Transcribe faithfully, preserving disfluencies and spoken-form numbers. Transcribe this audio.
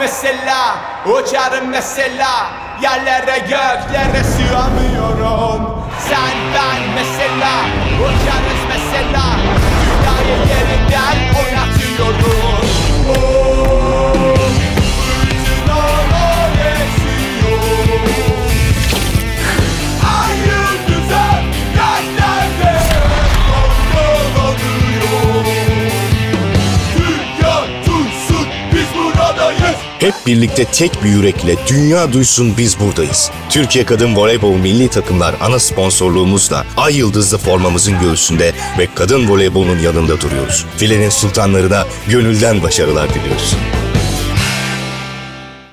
mesela, uçarım mesela, yerlere göklere sığamıyorum. Sen ben mesela, uçarız mesela, dünyayı yerinden oynatıyorum. Oh, fırtınalar esiyor. Hep birlikte tek bir yürekle dünya duysun biz buradayız. Türkiye Kadın Voleybol Milli Takımlar ana sponsorluğumuzla ay yıldızlı formamızın göğsünde ve kadın voleybolunun yanında duruyoruz. Filenin sultanlarına gönülden başarılar diliyoruz.